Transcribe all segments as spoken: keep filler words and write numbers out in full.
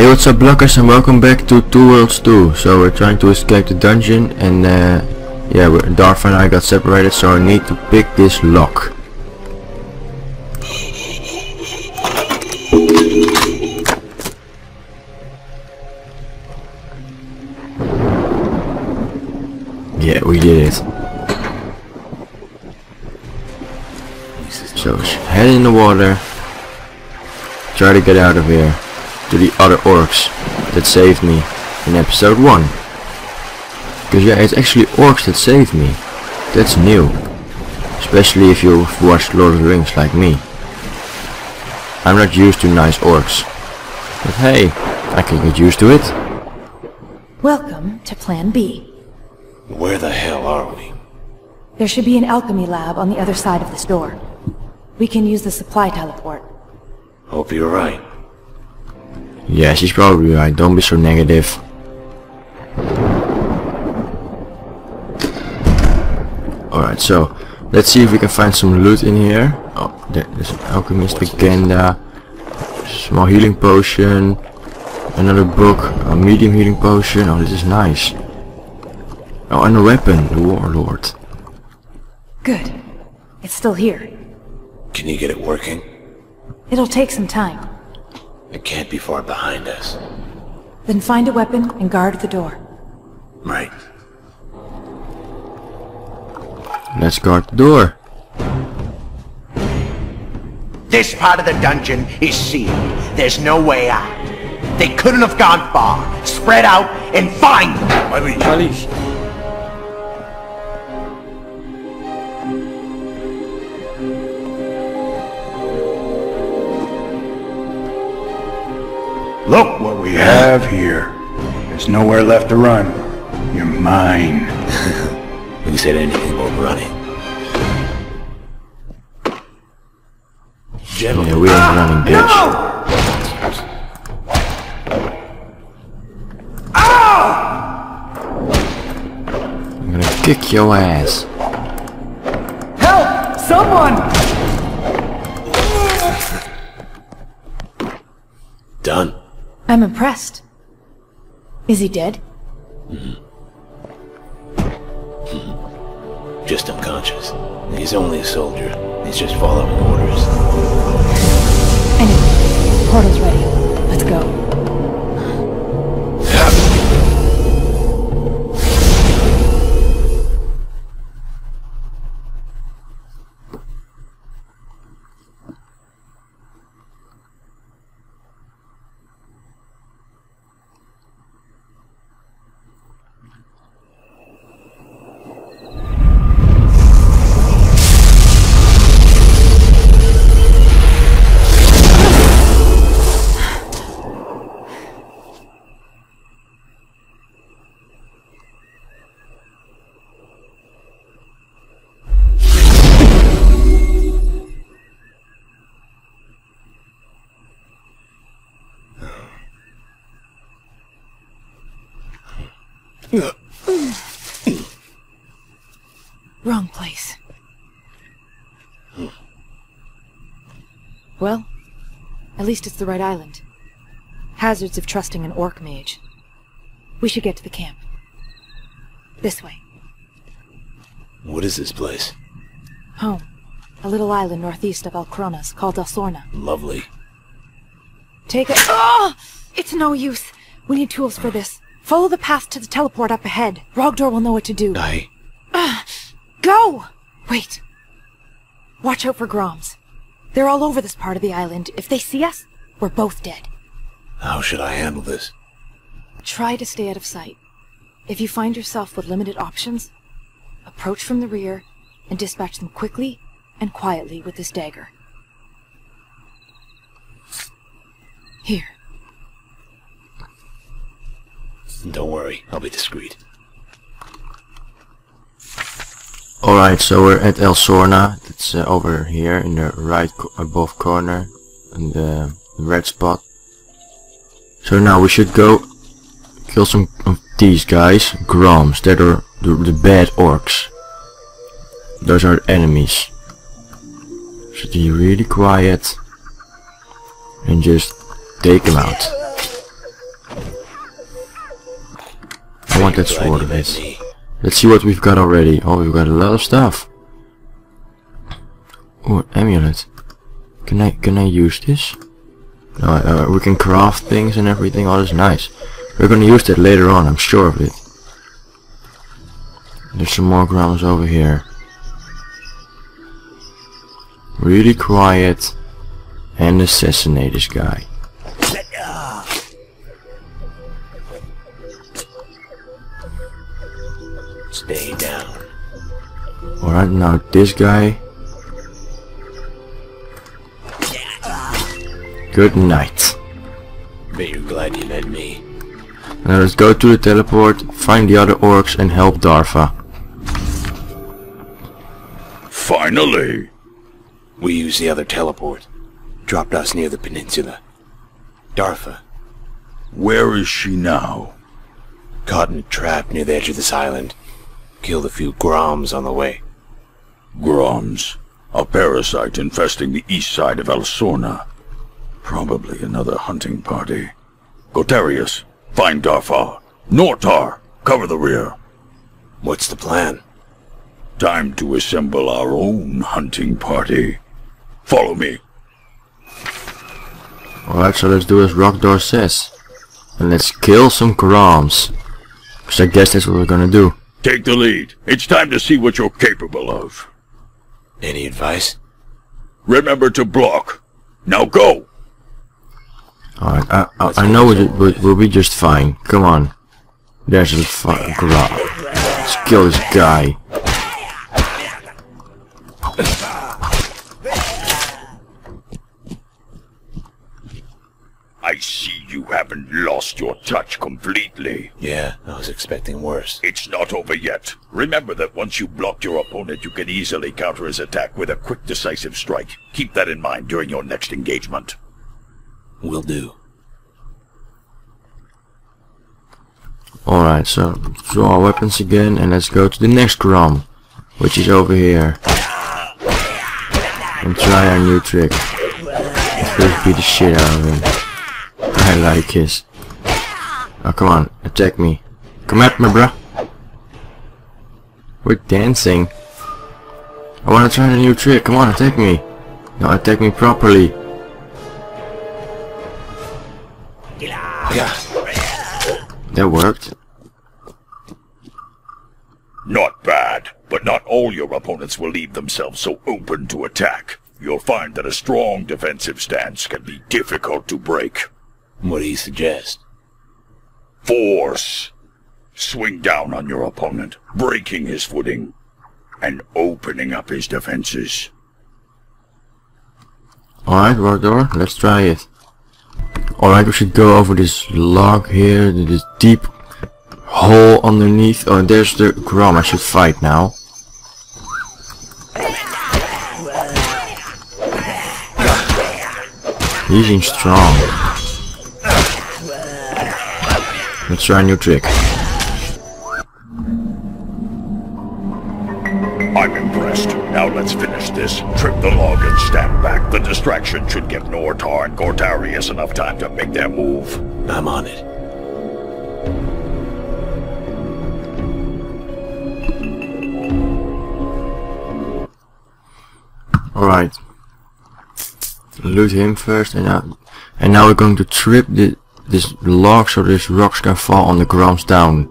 Hey, what's up blockers, and welcome back to Two Worlds two. So we're trying to escape the dungeon, and uh, yeah, Darfar and I got separated, so I need to pick this lock. Yeah, we did it. So head in the water, try to get out of here. To the other orcs that saved me in episode one. Because yeah, it's actually orcs that saved me. That's new. Especially if you've watched Lord of the Rings like me. I'm not used to nice orcs. But hey, I can get used to it. Welcome to Plan B. Where the hell are we? There should be an alchemy lab on the other side of this door. We can use the supply teleport. Hope you're right. Yeah, she's probably right. Don't be so negative. Alright, so let's see if we can find some loot in here. Oh, there's an alchemist agenda, small healing potion, another book, a medium healing potion. Oh, this is nice. Oh, and a weapon, the warlord. Good. It's still here. Can you get it working? It'll take some time. It can't be far behind us. Then find a weapon and guard the door. Right. Let's guard the door. This part of the dungeon is sealed. There's no way out. They couldn't have gone far. Spread out and find them! I mean, Alice. Look what we have here. There's nowhere left to run. You're mine. We said anything about running. Gentlemen, yeah, we ain't running, bitch. No! Ow! I'm gonna kick your ass. Help! Someone! Done. I'm impressed. Is he dead? Mm-hmm. Mm-hmm. Just unconscious. He's only a soldier. He's just following orders. Anyway, portal's ready. Let's go. Wrong place. Well, at least it's the right island. Hazards of trusting an orc mage. We should get to the camp. This way. What is this place? Home. A little island northeast of Alcronas called Alsorna. Lovely. Take a- Oh! It's no use. We need tools for this. Follow the path to the teleport up ahead. Rockdor will know what to do. I... Uh, go! Wait. Watch out for Groms. They're all over this part of the island. If they see us, we're both dead. How should I handle this? Try to stay out of sight. If you find yourself with limited options, approach from the rear and dispatch them quickly and quietly with this dagger. Here. Don't worry, I'll be discreet. Alright, so we're at Alsorna. It's uh, over here in the right co above corner, in the red spot. So now we should go kill some of these guys, Groms. That are the, the bad orcs. Those are enemies. Should be really quiet and just take them out. want that sword of his. Let's see what we've got already. Oh, we've got a lot of stuff. Oh, amulet. Can I can I use this? Uh, uh, we can craft things and everything. Oh, that's nice. We're gonna use that later on. I'm sure of it. There's some more grounds over here. Really quiet, and assassinate this guy. Stay down. Alright, now this guy. Good night. Bet you're glad you let me. Now let's go to the teleport, find the other orcs, and help Darfar. Finally! We used the other teleport. Dropped us near the peninsula. Darfar. Where is she now? Caught in a trap near the edge of this island. Killed a few Groms on the way. Groms? A parasite infesting the east side of Alsorna. Probably another hunting party. Gotarius, find Darfar. Nortar, cover the rear. What's the plan? Time to assemble our own hunting party. Follow me. Alright, so let's do as Rockdor says. And let's kill some Groms. Because I guess that's what we're gonna do. Take the lead. It's time to see what you're capable of. Any advice? Remember to block. Now go! Alright, I, I, I know it will we'll be just fine. Come on. There's a fucking Grom. Let's kill this guy. I see you haven't lost your touch completely. Yeah, I was expecting worse. It's not over yet. Remember that once you block your opponent, you can easily counter his attack with a quick, decisive strike. Keep that in mind during your next engagement. Will do. Alright, so draw our weapons again, and let's go to the next Grom, which is over here. And try our new trick. Let's beat the shit out of him. I like his. Oh, come on, attack me. Come at me, bruh. We're dancing. I wanna try a new trick. Come on, attack me. No, attack me properly. Yeah. That worked. Not bad, but not all your opponents will leave themselves so open to attack. You'll find that a strong defensive stance can be difficult to break. What do you suggest? Force! Swing down on your opponent, breaking his footing, and opening up his defenses. Alright, Rockdor, let's try it. Alright, we should go over this log here, this deep hole underneath. Oh, there's the Grom I should fight now. He's in strong. Let's try a new trick. I'm impressed. Now let's finish this. Trip the log and stand back. The distraction should give Nortar and Gotarius enough time to make their move. I'm on it. Alright. Loot him first, and now, and now we're going to trip the this log so these rocks can fall on the Groms down.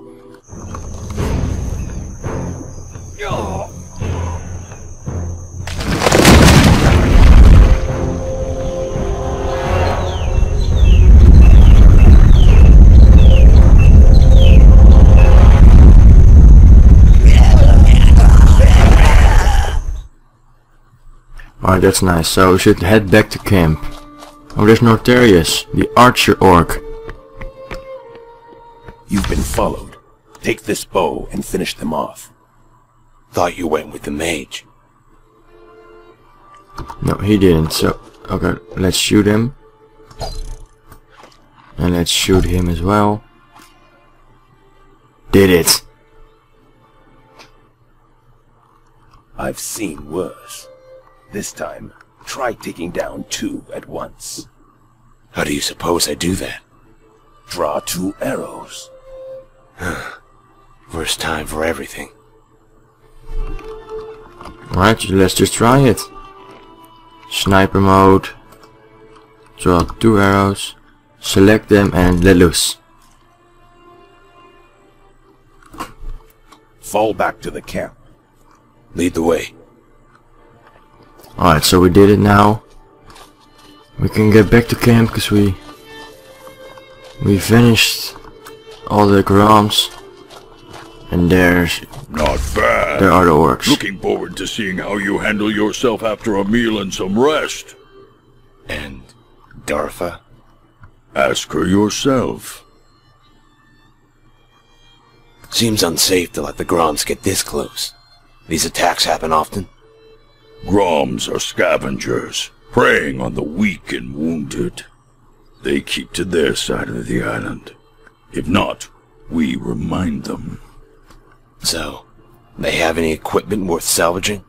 Alright, that's nice. So we should head back to camp. Oh, there's Notarius, the archer orc. You've been followed. Take this bow and finish them off. Thought you went with the mage. No, he didn't, so... Okay, let's shoot him. And let's shoot him as well. Did it! I've seen worse. This time, try taking down two at once. How do you suppose I do that? Draw two arrows. Worst time for everything. Alright, let's just try it. Sniper mode. Draw two arrows. Select them and let loose. Fall back to the camp. Lead the way. Alright, so we did it now. We can get back to camp because we we finished all the Groms. And there's not bad. There are the orcs. Looking forward to seeing how you handle yourself after a meal and some rest. And Dartha? Ask her yourself. Seems unsafe to let the Groms get this close. These attacks happen often. Groms are scavengers, preying on the weak and wounded. They keep to their side of the island. If not, we remind them. So, they have any equipment worth salvaging?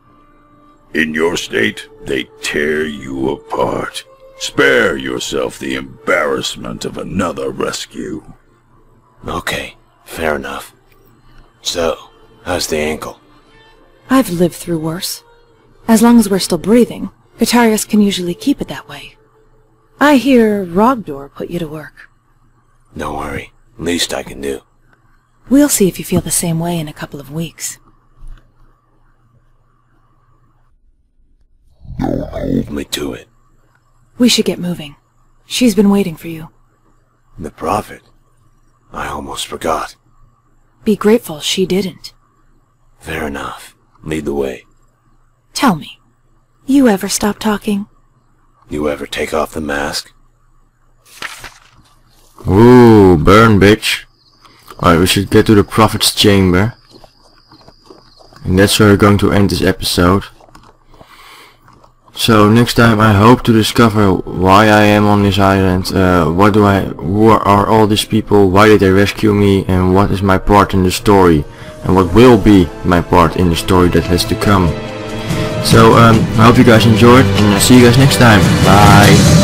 In your state, they tear you apart. Spare yourself the embarrassment of another rescue. Okay, fair enough. So, how's the ankle? I've lived through worse. As long as we're still breathing, Gotarius can usually keep it that way. I hear Rockdor put you to work. Don't worry. Least I can do. We'll see if you feel the same way in a couple of weeks. Don't hold me to it. We should get moving. She's been waiting for you. The Prophet? I almost forgot. Be grateful she didn't. Fair enough. Lead the way. Tell me, you ever stop talking? You ever take off the mask? Ooh, burn, bitch. Alright, we should get to the Prophet's chamber. And that's where we're going to end this episode. So next time I hope to discover why I am on this island, uh, what do I, who are all these people, why did they rescue me, and what is my part in the story, and what will be my part in the story that has to come. So um, I hope you guys enjoyed, and I'll see you guys next time. Bye!